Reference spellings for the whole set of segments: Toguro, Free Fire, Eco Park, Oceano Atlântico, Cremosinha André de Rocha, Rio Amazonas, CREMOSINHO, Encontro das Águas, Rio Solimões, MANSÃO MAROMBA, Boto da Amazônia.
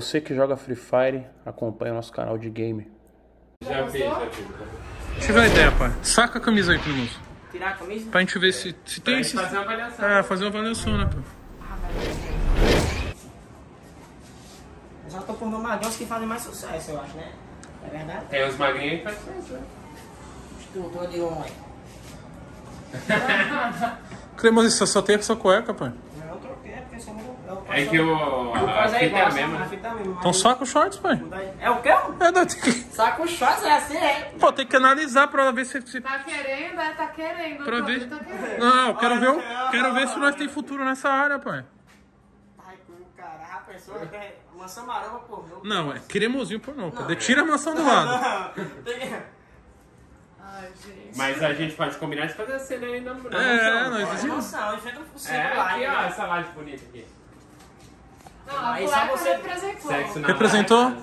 Você que joga Free Fire, acompanha o nosso canal de game. Já fiz, já fiz. Tive uma ideia, pai. Saca a camisa aí, Primus. Tirar a camisa? Pra gente ver se tem esse... Fazer uma avaliação. Ah, fazer uma avaliação, né, pô? Já tô por nomadões que fazem mais sucesso, eu acho, né? É verdade? Tem uns magrinhos que fazem sucesso, né? Estudou de homem. Cremosinha, você só tem essa cueca, pai? Não, eu troquei, porque eu sou muito... É que eu... A fita mesmo. Então saca os shorts, pai. É o quê? Saca os shorts, é assim, hein? Pô, tem que analisar pra ver se... Tá querendo, é, tá querendo. Pra ver... Tá querendo. Não, eu quero ver, se nós tem futuro nessa área, pai. Caraca, a pessoa quer mansão maromba pornô. Não, é cremosinho pornô. Tira a mansão do lado. Ai, gente. Mas a gente pode combinar de fazer a cena aí na mansão. É, nós decidimos. Não, eu já não consigo. É, aqui, ó, essa laje bonita aqui. Não, a cueca você representou. Representou?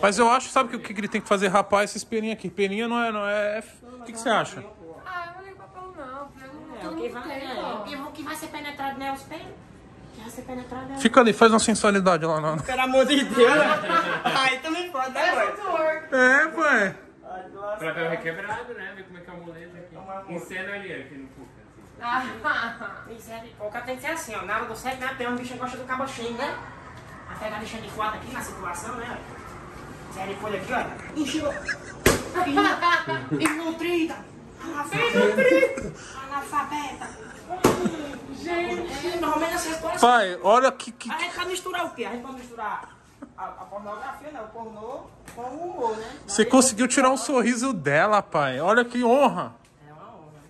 Mas eu acho, sabe o que ele tem que fazer? Rapaz, essa espelhinha aqui. Peninha não é... O que você acha? Ah, eu não ligo papel não. O que vai ser penetrado não é os pelos? Fica ali, faz uma sensualidade lá, não. Pelo amor de Deus. Aí também pode, né, pai? É, pai. Papel requebrado, né? Ver como é que é o molejo aqui. Em cena ali, aqui no cu. O cara tem que ser assim, ó. Na hora do sexo, né? Tem um bicho que gosta do cabochinho, né? A pegada deixando de quadro aqui na situação, né? Sério, foi aqui, olha. Encheu. Desnutrida. Analfabeta. Gente, normalmente essas coisas. Pai, olha que. A gente vai misturar o quê? A gente vai misturar a pornografia, né? O pornô com o humor, né? Você conseguiu tirar um sorriso dela, pai. Olha que honra. É uma honra.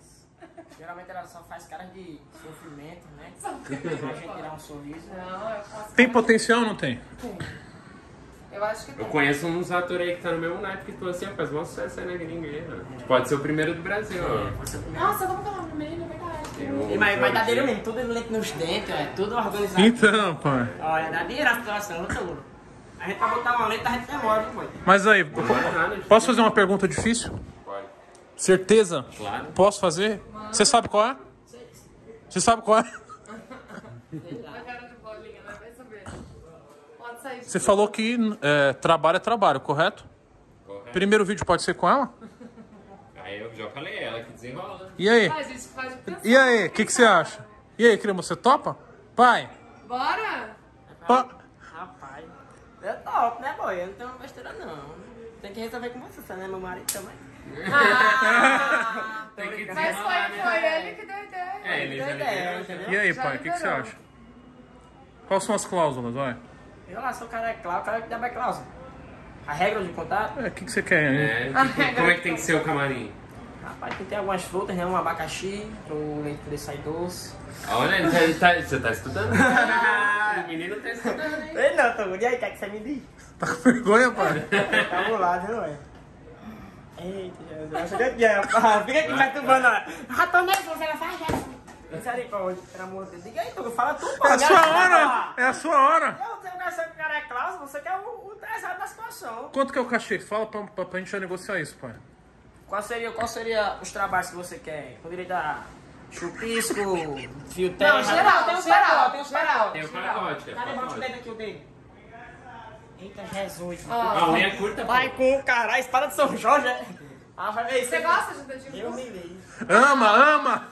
Geralmente ela só faz caras de sofrimento, né? A gente tirar um sorriso. Não, eu faço. Tem potencial ou não tem? Tem. Eu acho que tem. Eu conheço uns atores aí que tá no meu naipe que tu assim, faz mó sucesso aí na gringa, né? Pode ser o primeiro do Brasil. Nossa, vamos falar primeiro, né? Mas dá dinheiro mesmo, tudo lento nos dentes, é tudo organizado. Então, pai. Olha, dá dinheiro a situação, Toguro. A gente vai botar uma letra, a gente demora, hein, pai? Mas aí, posso fazer uma pergunta difícil? Pode. Certeza? Claro. Posso fazer? Você sabe qual é? Sei. Você sabe qual é? Sei lá. Você falou que trabalho é trabalho, correto? Correto. Primeiro vídeo pode ser com ela? Aí eu já falei, ela que desenrola. E aí? E aí, o que você acha? E aí, Cremo, você topa? Pai! Bora! Rapaz, eu topo, né, boy? Eu não tenho uma besteira, não. Tem que resolver com você, né? Meu marido também. Ah, mas foi ele que deu ideia. É, ele deu ideia. E aí, pai, o que você acha? Quais são as cláusulas, olha? Eu lá sou o cara é cláusula, o cara que dá mais cláusula. A regra de contato? É, o que você quer, né? Como é que tem que ser o camarim? Rapaz, tem que ter algumas frutas, né? Um abacaxi, pro leite poder sair doce. Olha, você tá estudando? O menino tá estudando, hein? Ele não, Toguro. E aí, quer que você me diz? Tá com vergonha, pai? Tá bolado, viu, ué? Eita, Jesus. Fica aqui perturbando, ó. Já tô nervoso, ela faz essa. Diga aí, Toguro, fala tu, pai. É a sua hora, é a sua hora. Eu tenho que o cara é Klaus, você quer o pesado da situação. Quanto que é o cachê? Fala pra gente já negociar isso, pai. Qual seria os trabalhos que você quer? Poderia dar chupisco, fio terra... Não, geral, tem um geral, tem um geral. Tem um pacote, é. Tá levando o dedo aqui, o dedo. Eita, Jesus. A unha curta, vai com o caralho, espada de São Jorge, é? Você gosta de dedinho? Eu me vejo. Ama.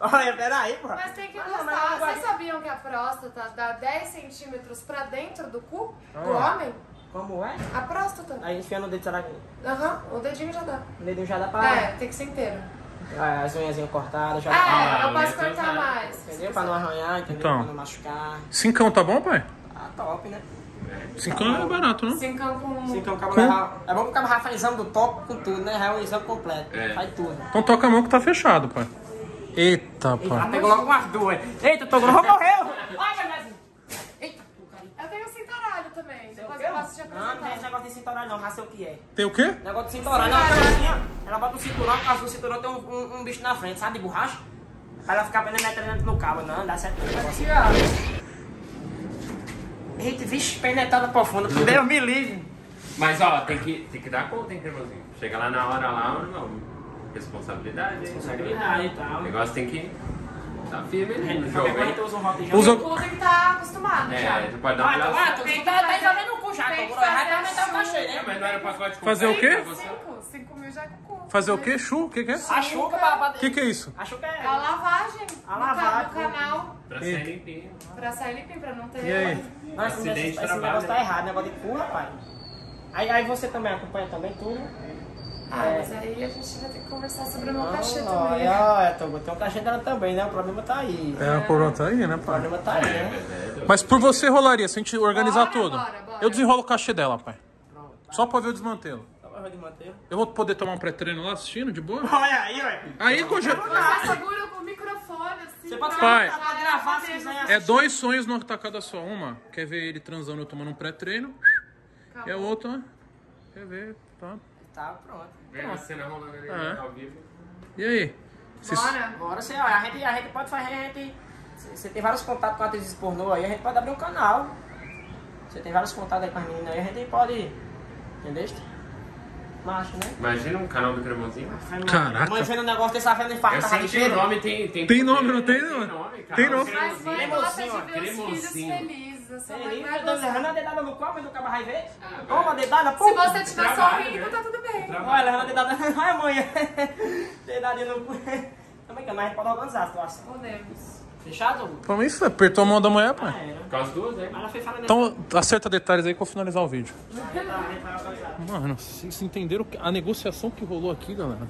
Olha, peraí, pô. Mas tem que gostar. Vocês sabiam que a próstata dá 10 centímetros pra dentro do cu do homem? Como é? A próstata. Aí enfiando o dedo, será que... Aham, o dedinho já dá. O dedinho já dá pra... É, tem que ser inteiro. As unhazinhas cortadas, já... É, eu posso cortar mais. Entendeu? Pra não arranhar, entendeu? Pra não machucar. 5 tá bom, pai? Ah, top, né? 5 é barato, né? 5 com... 5 com... É bom que o cabo faz exame do top com tudo, né? É um exame completo. Faz tudo. Então toca a mão que tá fechado, pai. Eita, pai. Ah, pegou logo umas duas. Eita, Toguro morreu. Olha, mas... também. Depois eu faço de apresentar. Não, não tem negócio de cinturão não, raça é o que é. Tem o quê? Negócio de cinturão. Ela bota o cinturão, por causa do cinturão tem um bicho na frente, sabe? De borracha. Pra ela ficar penetrando no cabo. Não, dá certo. Eita, vixe, penetrada profunda. Deus me livre. Mas, ó, tem que dar conta, hein, Cremosinha? Chega lá na hora, lá, não. Responsabilidade, hein? Responsabilidade e tal. O negócio tem que... tá firme ali no jogo, hein? O Toguro tem que tá acostumado já. É, já pode dar uma olhada. Tá resolvendo o cu já, Toguro. Vai aumentar o cachê, né? Mas não era pacote com fazer o quê? 5 mil já é com cu. Fazer o quê? Chu? O que que é? A chuca. O que é isso? A chuca é... a lavagem. A lavagem. No canal. Pra sair limpinho. Pra sair limpinho, pra não ter... E aí? Nossa, esse negócio tá errado. Negócio de cu, rapaz. Aí você também acompanha também tudo. Ah, mas aí a gente vai ter que conversar sobre o meu cachê também. Ah, eu botei um cachê dela também, né? O problema tá aí. É, o problema tá aí, né, pai? O problema tá aí, né? Mas por você rolaria, se a gente organizar tudo. Eu desenrolo o cachê dela, pai. Pronto. Só pra ver o desmantelo. Só pra ver o desmantelo. Eu vou poder tomar um pré-treino lá assistindo, de boa? Olha aí, ué. Aí, congelado. Você segura o microfone, assim. Você pode gravar, se quiser assistir. É dois sonhos numa tacada só. Uma, quer ver ele transando e tomando um pré-treino. E a outra, quer ver, tá... Tá pronto. Vem a cena rolando ali ao vivo. E aí? Bora, senhor. A gente pode fazer, Você tem vários contatos com atrizes pornô aí, a gente pode abrir um canal. Você tem vários contatos aí com as meninas aí, a gente pode. Entendeu? Macho, né? Imagina um canal do Cremosinha. Caraca. Mãe vendo um negócio dessa fenda e farta. Tem nome, tem nome, não tem não? Tem nome, cara. Tem nome. Mas mãe gosta de ver os filhos felizes. Eu tô levando a dedada no copo e no cabo vai ver. Uma dedada, pô. Se você tiver sorrindo, tá tudo bem. Olha, levando a dedada. Ai, amanhã. Dedadinha no cu. Também que a gente pode organizar, tu acha? Podemos. Fechado? Pra isso, apertou a mão da mulher, pai. Ah, as duas, né? Então, acerta detalhes aí que eu vou finalizar o vídeo. Mano, vocês entenderam a negociação que rolou aqui, galera?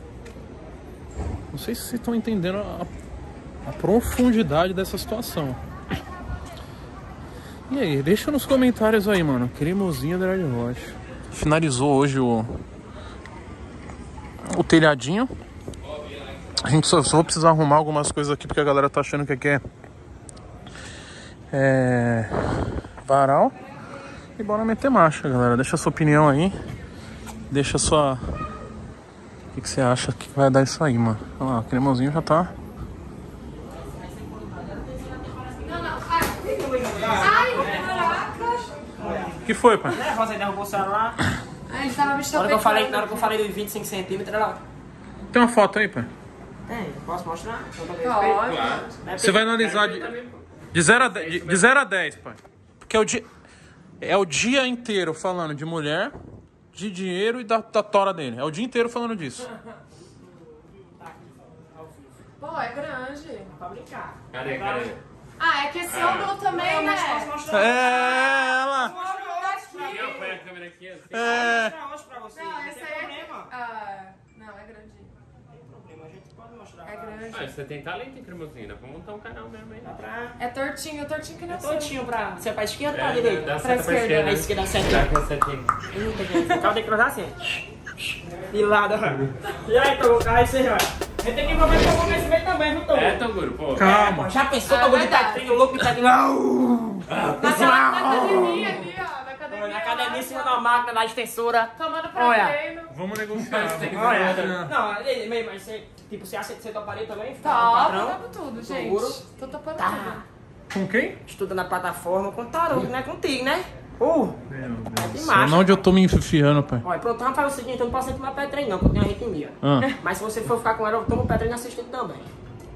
Não sei se vocês estão entendendo a profundidade dessa situação. E aí, deixa nos comentários aí, mano. Cremosinha André de Rocha. Finalizou hoje o telhadinho. A gente só vou precisar arrumar algumas coisas aqui, porque a galera tá achando que aqui é varal. E bora meter marcha, galera. Deixa a sua opinião aí. Deixa a sua... O que você acha que vai dar isso aí, mano? Olha lá, o Cremosinho já tá... O que foi, pai? Nervosa, ele derrubou o celular. Ele tava me chapando. Na hora que eu falei dos 25 centímetros, olha lá. Tem uma foto aí, pai? Tem, posso mostrar? Pode. Você vai analisar de 0 a 10, pai. Porque é o dia inteiro falando de mulher, de dinheiro e da tora dele. É o dia inteiro falando disso. Pô, é grande. Pra brincar. Cadê? Ah, é que esse ângulo também, né? É, ela... a câmera aqui, assim. É. Não, essa é... Ah, não, é grandinho. Não tem problema, a gente pode mostrar. É grande. Ah, você tem talento, hein, Cremosinha? Dá pra montar um canal mesmo aí. É tortinho que não é. É tortinho pra... Você é pra esquerda ou pra direita? Dá pra esquerda. Pra esquerda, dá certinho. Dá certinho. Calma, tem que cruzar assim. Pilada. E aí, Toguro? Aí você já... A gente tem que envolver o Toguro nesse meio também, viu, Toguro? É, Toguro, pô. Calma. Já pensou, Toguro, de tadinho, o louco de tadinho? Na academia ali, ó. Na academia, em cima da máquina, na extensora. Tomando pra treino. Vamos negociar. Não, mas você... Tipo, você acha que você toparia também? Topo tudo, gente. Toguro. Tô topando tudo. Com quem? Estuda na plataforma com o Tarugo, né? Contigo, né? Não, onde eu tô me enfiando, pai? Olha, pronto, vamos fazer o seguinte. Eu não posso tomar pré-treino, não, porque eu tenho arritmia. Mas se você for ficar com ela, eu tomo pré-treino assistindo também.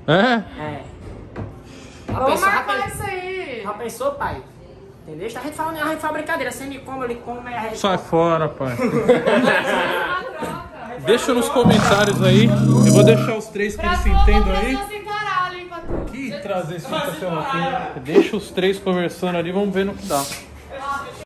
É? É. Vamos marcar isso aí. Já pensou, pai? Entendeu? A gente fala brincadeira, você me come, ele come, a gente... Sai fora, pai. Deixa nos comentários aí. Eu vou deixar os três que eles se entendam aí. Que trazer isso pra seu rapinho. Deixa os três conversando ali, vamos ver no que dá.